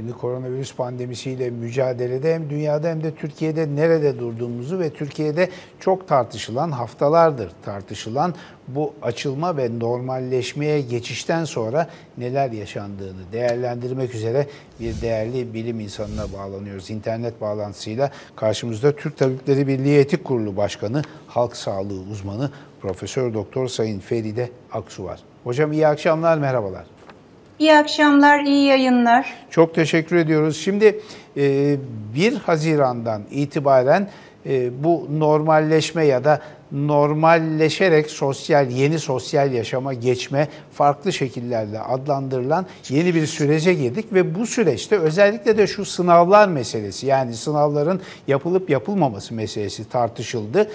Şimdi koronavirüs pandemisiyle mücadelede hem dünyada hem de Türkiye'de nerede durduğumuzu ve Türkiye'de çok tartışılan, haftalardır tartışılan bu açılma ve normalleşmeye geçişten sonra neler yaşandığını değerlendirmek üzere bir değerli bilim insanına bağlanıyoruz. İnternet bağlantısıyla karşımızda Türk Tabipleri Birliği Etik Kurulu Başkanı, Halk Sağlığı Uzmanı Profesör Doktor Sayın Feride Aksu var. Hocam iyi akşamlar, merhabalar. İyi akşamlar, iyi yayınlar. Çok teşekkür ediyoruz. Şimdi 1 Haziran'dan itibaren bu normalleşme ya da normalleşerek yeni sosyal yaşama geçme, farklı şekillerle adlandırılan yeni bir sürece girdik ve bu süreçte özellikle de şu sınavlar meselesi, yani sınavların yapılıp yapılmaması meselesi tartışıldı.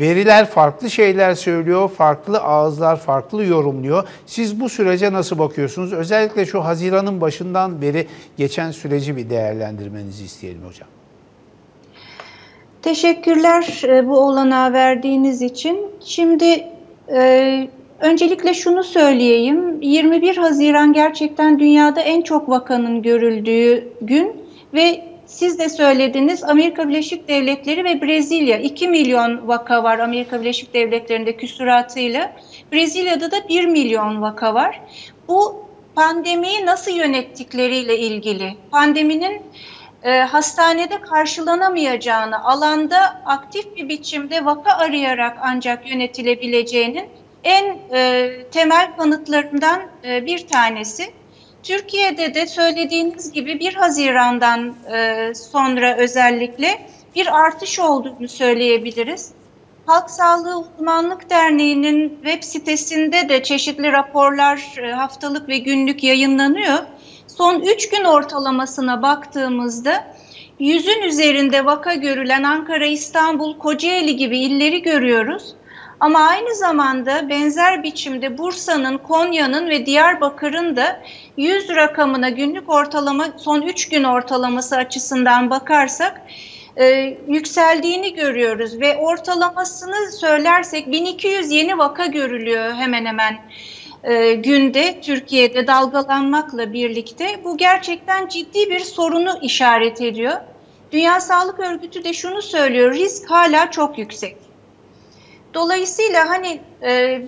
Veriler farklı şeyler söylüyor, farklı ağızlar farklı yorumluyor. Siz bu sürece nasıl bakıyorsunuz? Özellikle şu Haziran'ın başından beri geçen süreci bir değerlendirmenizi isteyelim hocam. Teşekkürler bu olanağı verdiğiniz için. Şimdi öncelikle şunu söyleyeyim. 21 Haziran gerçekten dünyada en çok vakanın görüldüğü gün ve siz de söylediniz, Amerika Birleşik Devletleri ve Brezilya. 2 milyon vaka var Amerika Birleşik Devletleri'nde küsuratıyla. Brezilya'da da 1 milyon vaka var. Bu pandemiyi nasıl yönettikleriyle ilgili. Pandeminin hastanede karşılanamayacağını, alanda aktif bir biçimde vaka arayarak ancak yönetilebileceğinin en temel kanıtlarından bir tanesi. Türkiye'de de söylediğiniz gibi 1 Haziran'dan sonra özellikle bir artış olduğunu söyleyebiliriz. Halk Sağlığı Uzmanlık Derneği'nin web sitesinde de çeşitli raporlar haftalık ve günlük yayınlanıyor. Son 3 gün ortalamasına baktığımızda 100'ün üzerinde vaka görülen Ankara, İstanbul, Kocaeli gibi illeri görüyoruz. Ama aynı zamanda benzer biçimde Bursa'nın, Konya'nın ve Diyarbakır'ın da 100 rakamına günlük ortalama, son 3 gün ortalaması açısından bakarsak yükseldiğini görüyoruz. Ve ortalamasını söylersek 1200 yeni vaka görülüyor hemen hemen günde Türkiye'de dalgalanmakla birlikte. Bu gerçekten ciddi bir sorunu işaret ediyor. Dünya Sağlık Örgütü de şunu söylüyor, risk hala çok yüksek. Dolayısıyla hani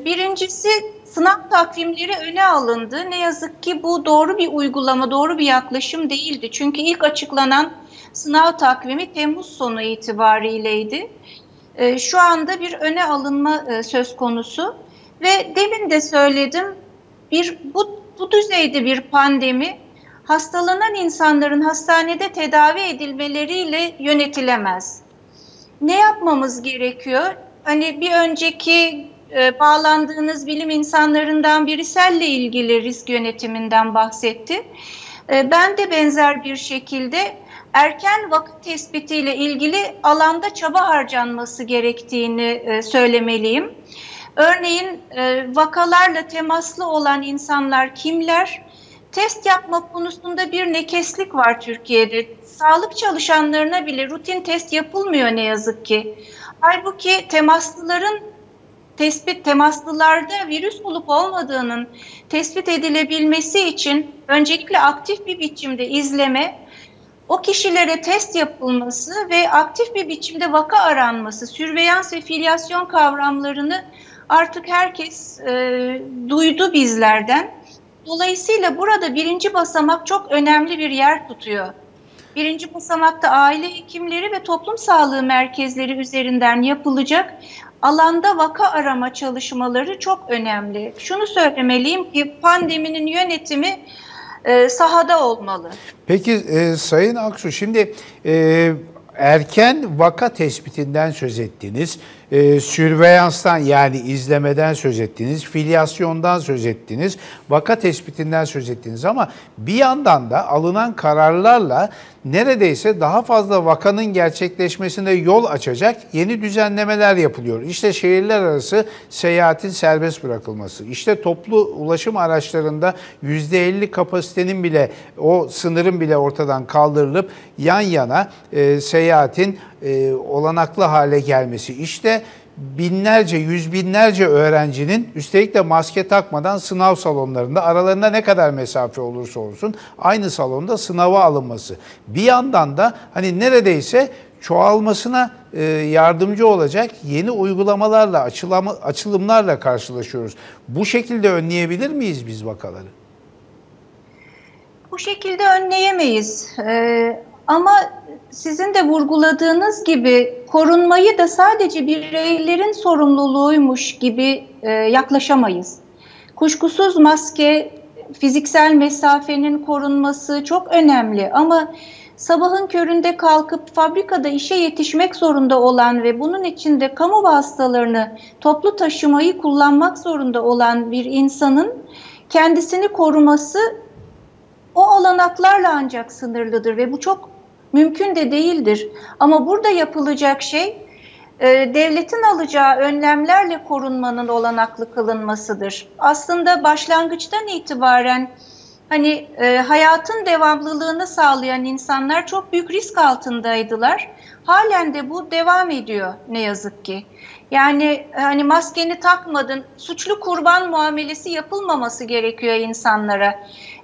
birincisi sınav takvimleri öne alındı. Ne yazık ki bu doğru bir uygulama, doğru bir yaklaşım değildi. Çünkü ilk açıklanan sınav takvimi Temmuz sonu itibariyleydi. Şu anda bir öne alınma söz konusu. Ve demin de söyledim, bu düzeyde bir pandemi hastalanan insanların hastanede tedavi edilmeleriyle yönetilemez. Ne yapmamız gerekiyor? Hani bir önceki bağlandığınız bilim insanlarından biri SEL'le ilgili risk yönetiminden bahsetti. Ben de benzer bir şekilde erken vaka tespitiyle ilgili alanda çaba harcanması gerektiğini söylemeliyim. Örneğin vakalarla temaslı olan insanlar kimler? Test yapma konusunda bir nekeslik var Türkiye'de. Sağlık çalışanlarına bile rutin test yapılmıyor ne yazık ki. Halbuki temaslılarda virüs olup olmadığının tespit edilebilmesi için öncelikle aktif bir biçimde izleme, o kişilere test yapılması ve aktif bir biçimde vaka aranması, sürveyans ve filyasyon kavramlarını artık herkes duydu bizlerden. Dolayısıyla burada birinci basamak çok önemli bir yer tutuyor. Birinci basamakta aile hekimleri ve toplum sağlığı merkezleri üzerinden yapılacak alanda vaka arama çalışmaları çok önemli. Şunu söylemeliyim ki pandeminin yönetimi sahada olmalı. Peki Sayın Aksu, şimdi erken vaka tespitinden söz ettiniz, sürveyanstan yani izlemeden söz ettiniz, filyasyondan söz ettiniz, vaka tespitinden söz ettiniz ama bir yandan da alınan kararlarla neredeyse daha fazla vakanın gerçekleşmesine yol açacak yeni düzenlemeler yapılıyor. İşte şehirler arası seyahatin serbest bırakılması, işte toplu ulaşım araçlarında %50 kapasitenin bile, o sınırın bile ortadan kaldırılıp yan yana seyahatin olanaklı hale gelmesi, işte binlerce, yüz binlerce öğrencinin, üstelik de maske takmadan sınav salonlarında, aralarında ne kadar mesafe olursa olsun aynı salonda sınava alınması. Bir yandan da hani neredeyse çoğalmasına yardımcı olacak yeni uygulamalarla, açılımlarla karşılaşıyoruz. Bu şekilde önleyebilir miyiz biz vakaları? Bu şekilde önleyemeyiz. Ama sizin de vurguladığınız gibi korunmayı da sadece bireylerin sorumluluğuymuş gibi yaklaşamayız. Kuşkusuz maske, fiziksel mesafenin korunması çok önemli ama sabahın köründe kalkıp fabrikada işe yetişmek zorunda olan ve bunun için de kamu vasıtalarını, toplu taşımayı kullanmak zorunda olan bir insanın kendisini koruması o olanaklarla ancak sınırlıdır ve bu çok mümkün de değildir. Ama burada yapılacak şey devletin alacağı önlemlerle korunmanın olanaklı kılınmasıdır. Aslında başlangıçtan itibaren hani hayatın devamlılığını sağlayan insanlar çok büyük risk altındaydılar. Halen de bu devam ediyor ne yazık ki. Yani hani maskeni takmadın, suçlu kurban muamelesi yapılmaması gerekiyor insanlara.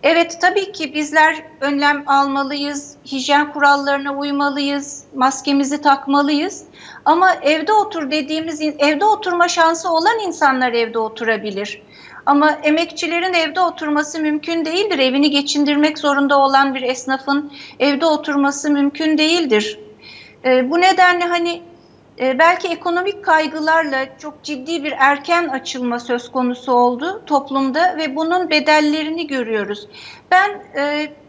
Evet, tabii ki bizler önlem almalıyız, hijyen kurallarına uymalıyız, maskemizi takmalıyız. Ama evde otur dediğimiz, evde oturma şansı olan insanlar evde oturabilir. Ama emekçilerin evde oturması mümkün değildir. Evini geçindirmek zorunda olan bir esnafın evde oturması mümkün değildir. Bu nedenle hani belki ekonomik kaygılarla çok ciddi bir erken açılma söz konusu oldu toplumda ve bunun bedellerini görüyoruz. Ben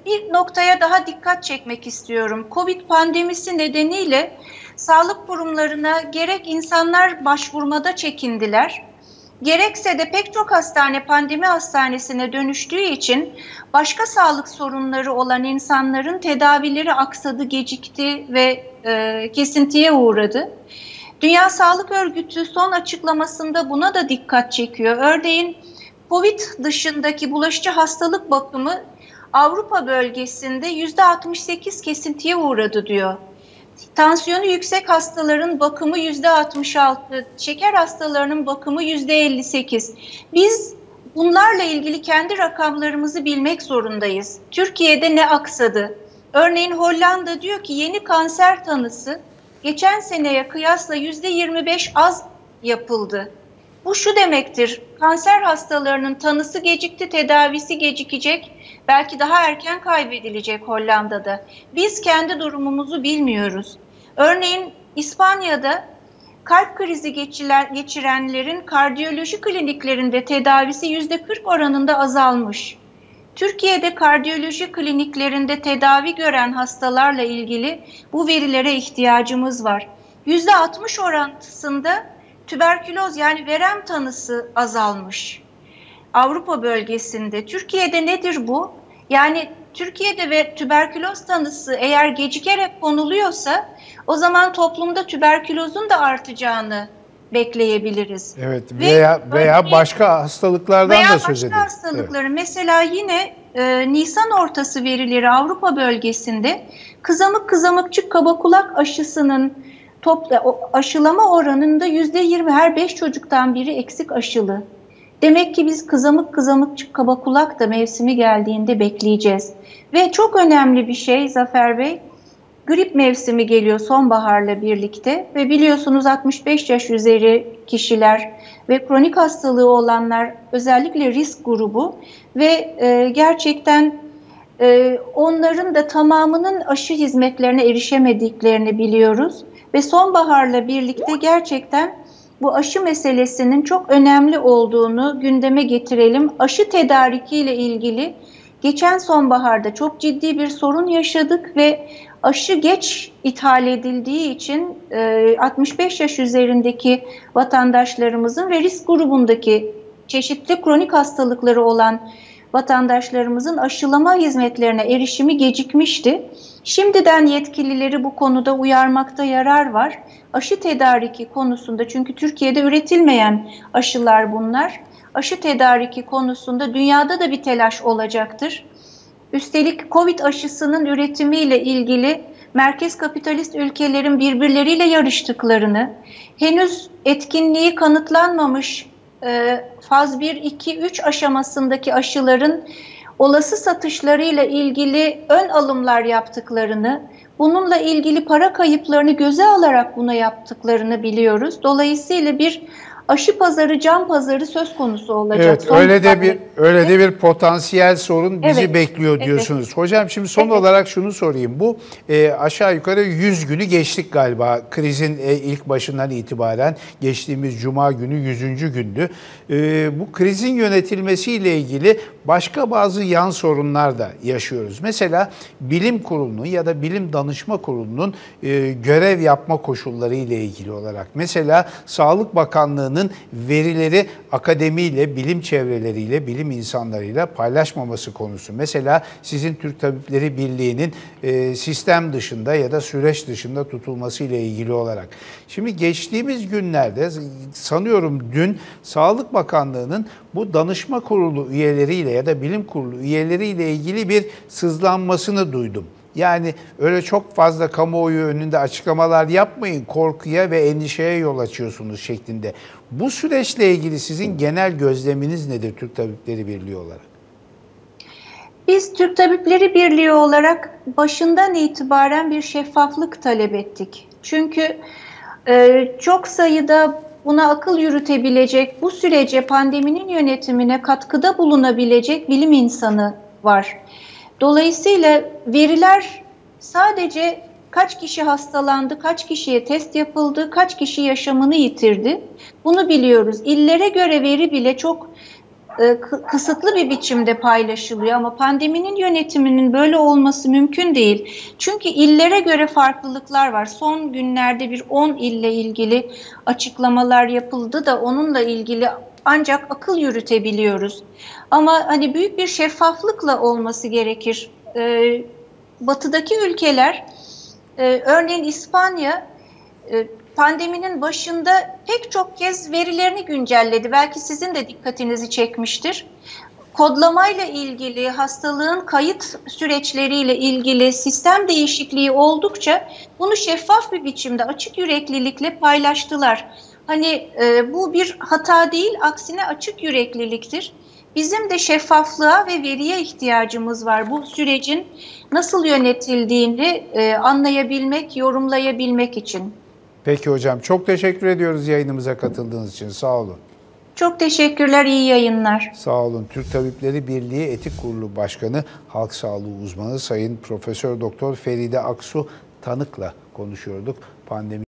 bir noktaya daha dikkat çekmek istiyorum. Covid pandemisi nedeniyle sağlık kurumlarına gerek insanlar başvurmada çekindiler, gerekse de pek çok hastane pandemi hastanesine dönüştüğü için başka sağlık sorunları olan insanların tedavileri aksadı, gecikti ve kesintiye uğradı. Dünya Sağlık Örgütü son açıklamasında buna da dikkat çekiyor. Örneğin COVID dışındaki bulaşıcı hastalık bakımı Avrupa bölgesinde %68 kesintiye uğradı diyor. Tansiyonu yüksek hastaların bakımı %66, şeker hastalarının bakımı %58. Biz bunlarla ilgili kendi rakamlarımızı bilmek zorundayız. Türkiye'de ne aksadı? Örneğin Hollanda diyor ki yeni kanser tanısı geçen seneye kıyasla %25 az yapıldı. Bu şu demektir, kanser hastalarının tanısı gecikti, tedavisi gecikecek, belki daha erken kaybedilecek Hollanda'da. Biz kendi durumumuzu bilmiyoruz. Örneğin İspanya'da kalp krizi geçirenlerin kardiyoloji kliniklerinde tedavisi %40 oranında azalmış. Türkiye'de kardiyoloji kliniklerinde tedavi gören hastalarla ilgili bu verilere ihtiyacımız var. %60 orantısında tüberküloz, yani verem tanısı azalmış Avrupa bölgesinde. Türkiye'de nedir bu? Yani Türkiye'de ve tüberküloz tanısı eğer gecikerek konuluyorsa o zaman toplumda tüberkülozun da artacağını bekleyebiliriz. Evet, veya başka hastalıklardan da söz edelim. Veya başka hastalıkları. Evet. Mesela yine Nisan ortası verileri Avrupa bölgesinde kızamıkçık kabakulak aşısının aşılama oranında %20, her 5 çocuktan biri eksik aşılı. Demek ki biz kızamıkçık kabakulak da mevsimi geldiğinde bekleyeceğiz. Ve çok önemli bir şey Zafer Bey, grip mevsimi geliyor sonbaharla birlikte ve biliyorsunuz 65 yaş üzeri kişiler ve kronik hastalığı olanlar özellikle risk grubu ve gerçekten onların da tamamının aşı hizmetlerine erişemediklerini biliyoruz. Ve sonbaharla birlikte gerçekten bu aşı meselesinin çok önemli olduğunu gündeme getirelim. Aşı tedarikiyle ilgili geçen sonbaharda çok ciddi bir sorun yaşadık ve aşı geç ithal edildiği için 65 yaş üzerindeki vatandaşlarımızın ve risk grubundaki çeşitli kronik hastalıkları olan vatandaşlarımızın aşılama hizmetlerine erişimi gecikmişti. Şimdiden yetkilileri bu konuda uyarmakta yarar var. Aşı tedariki konusunda, çünkü Türkiye'de üretilmeyen aşılar bunlar. Aşı tedariki konusunda dünyada da bir telaş olacaktır. Üstelik COVID aşısının üretimiyle ilgili merkez kapitalist ülkelerin birbirleriyle yarıştıklarını, henüz etkinliği kanıtlanmamış faz 1, 2, 3 aşamasındaki aşıların olası satışlarıyla ilgili ön alımlar yaptıklarını, bununla ilgili para kayıplarını göze alarak bunu yaptıklarını biliyoruz. Dolayısıyla bir aşı pazarı, can pazarı söz konusu olacak. Evet, öyle de bir potansiyel sorun bizi bekliyor diyorsunuz. Evet. Hocam şimdi son olarak şunu sorayım. Bu aşağı yukarı 100 günü geçtik galiba. Krizin ilk başından itibaren geçtiğimiz cuma günü 100. gündü. Bu krizin yönetilmesiyle ilgili başka bazı yan sorunlar da yaşıyoruz. Mesela bilim kurulunun ya da bilim danışma kurulunun görev yapma koşulları ile ilgili olarak. Mesela Sağlık Bakanlığı'nın verileri akademiyle, bilim çevreleriyle, bilim insanlarıyla paylaşmaması konusu. Mesela sizin Türk Tabipleri Birliği'nin sistem dışında ya da süreç dışında tutulması ile ilgili olarak. Şimdi geçtiğimiz günlerde sanıyorum dün Sağlık Bakanlığı'nın bu danışma kurulu üyeleriyle ya da bilim kurulu üyeleriyle ilgili bir sızlanmasını duydum. Yani öyle çok fazla kamuoyu önünde açıklamalar yapmayın, korkuya ve endişeye yol açıyorsunuz şeklinde. Bu süreçle ilgili sizin genel gözleminiz nedir Türk Tabipleri Birliği olarak? Biz Türk Tabipleri Birliği olarak başından itibaren bir şeffaflık talep ettik. Çünkü çok sayıda buna akıl yürütebilecek, bu sürece, pandeminin yönetimine katkıda bulunabilecek bilim insanı var. Dolayısıyla veriler sadece kaç kişi hastalandı, kaç kişiye test yapıldı, kaç kişi yaşamını yitirdi, bunu biliyoruz. İllere göre veri bile çok kısıtlı bir biçimde paylaşılıyor ama pandeminin yönetiminin böyle olması mümkün değil. Çünkü illere göre farklılıklar var. Son günlerde bir 10 ille ilgili açıklamalar yapıldı da onunla ilgili ancak akıl yürütebiliyoruz. Ama hani büyük bir şeffaflıkla olması gerekir. Batıdaki ülkeler, örneğin İspanya, pandeminin başında pek çok kez verilerini güncelledi. Belki sizin de dikkatinizi çekmiştir. Kodlamayla ilgili, hastalığın kayıt süreçleriyle ilgili sistem değişikliği oldukça bunu şeffaf bir biçimde, açık yüreklilikle paylaştılar. Hani bu bir hata değil, aksine açık yürekliliktir. Bizim de şeffaflığa ve veriye ihtiyacımız var. Bu sürecin nasıl yönetildiğini anlayabilmek, yorumlayabilmek için. Peki hocam, çok teşekkür ediyoruz yayınımıza katıldığınız için. Sağ olun. Çok teşekkürler, iyi yayınlar. Sağ olun. Türk Tabipleri Birliği Etik Kurulu Başkanı, Halk Sağlığı Uzmanı Sayın Profesör Doktor Feride Aksu Tanık'la konuşuyorduk. Pandemi